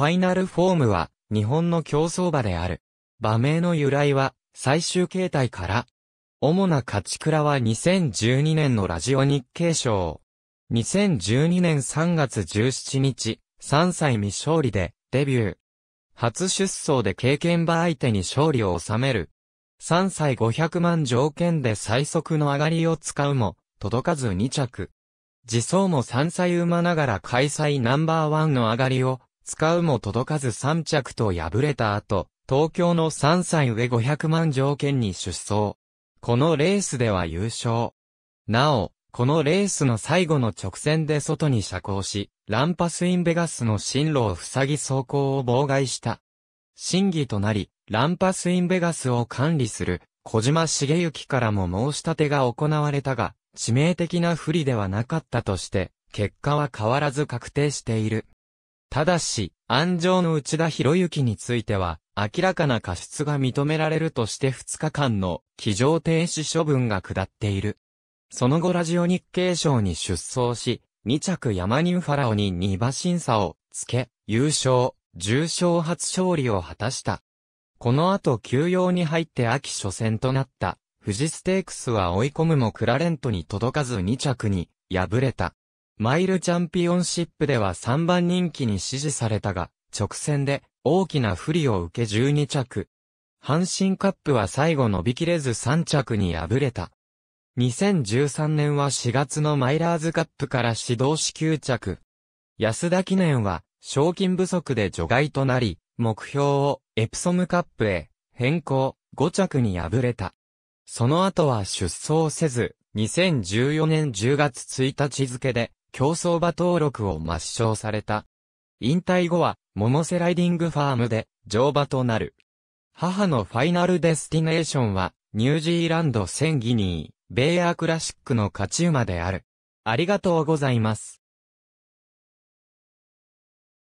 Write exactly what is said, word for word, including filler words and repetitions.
ファイナルフォームは日本の競走馬である。馬名の由来は最終形態から。主な勝ち鞍はにせんじゅうにねんのラジオ日経賞。にせんじゅうにねんさんがつじゅうしちにち、さんさい未勝利でデビュー。初出走で経験馬相手に勝利を収める。さんさいごひゃくまん条件で最速の上がりを使うも、届かずにちゃく。次走もさんさい馬ながら開催ナンバーワンの上がりを使うも届かずさんちゃくと敗れた後、東京のさんさい上ごひゃくまん条件に出走。このレースでは優勝。なお、このレースの最後の直線で外に斜行し、ランパスインベガスの進路を塞ぎ走行を妨害した。審議となり、ランパスインベガスを管理する小島茂之からも申し立てが行われたが、致命的な不利ではなかったとして、結果は変わらず確定している。ただし、鞍上の内田博之については、明らかな過失が認められるとしてふつかかんの騎乗停止処分が下っている。その後ラジオ日経賞に出走し、にちゃくヤマニンファラオににば審査をつけ、優勝、重賞初勝利を果たした。この後休養に入って秋初戦となった、富士ステークスは追い込むもクラレントに届かずにちゃくに敗れた。マイルチャンピオンシップではさんばん人気に支持されたが、直線で大きな不利を受けじゅうにちゃく。阪神カップは最後伸びきれずさんちゃくに敗れた。にせんじゅうさんねんはしがつのマイラーズカップから指導しきゅうちゃく。安田記念は賞金不足で除外となり、目標をエプソムカップへ変更ごちゃくに敗れた。その後は出走せず、にせんじゅうよねんじゅうがつついたち付で、競走馬登録を抹消された。引退後は、百瀬ライディングファームで、乗馬となる。母のファイナルデスティネーションは、ニュージーランドせんギニー、ベイアークラシックの勝ち馬である。ありがとうございます。